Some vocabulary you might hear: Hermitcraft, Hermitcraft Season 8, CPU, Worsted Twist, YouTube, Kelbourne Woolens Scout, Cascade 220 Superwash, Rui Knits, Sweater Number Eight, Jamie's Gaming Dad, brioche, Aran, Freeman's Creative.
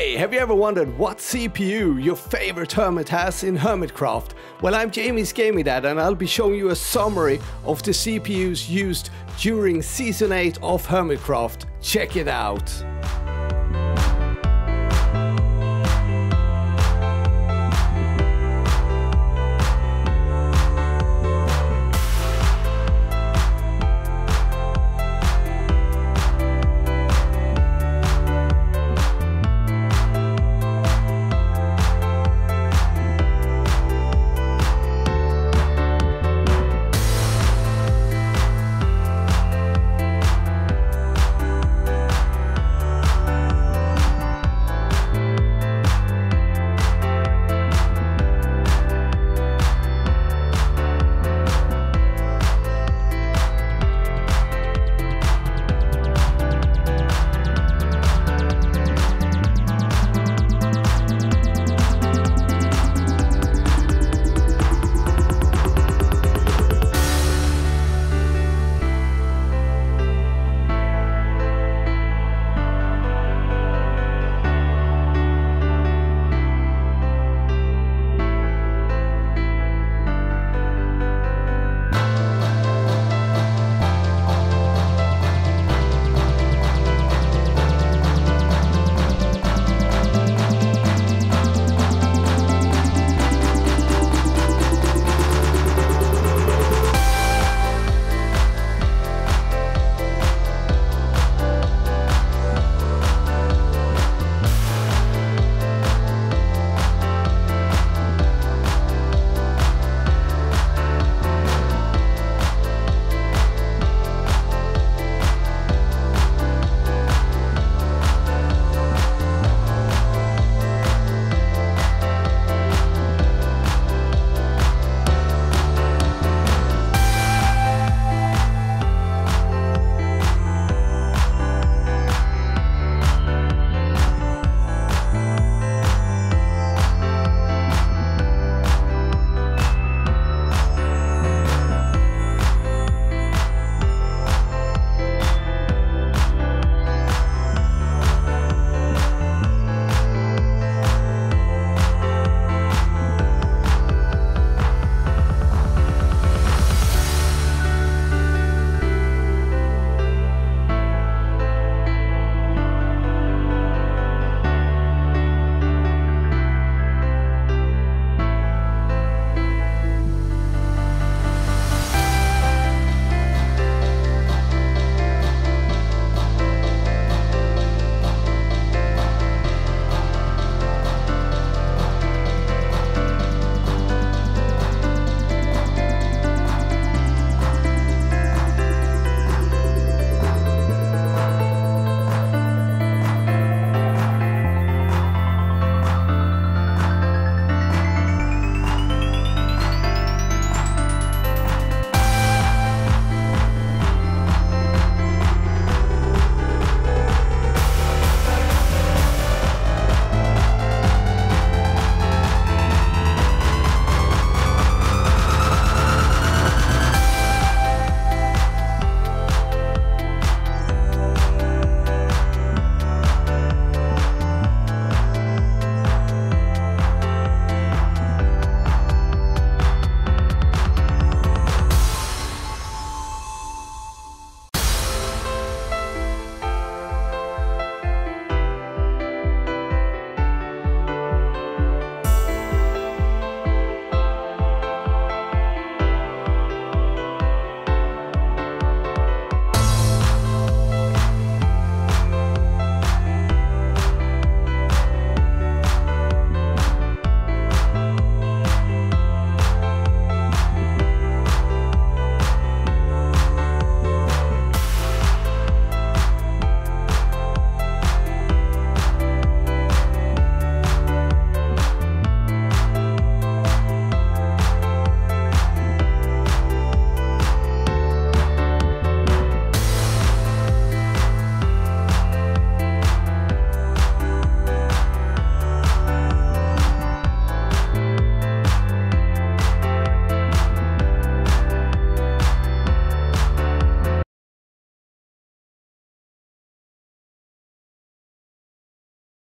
Hey, have you ever wondered what CPU your favorite hermit has in Hermitcraft? Well, I'm Jamie's Gaming Dad and I'll be showing you a summary of the CPUs used during Season 8 of Hermitcraft. Check it out!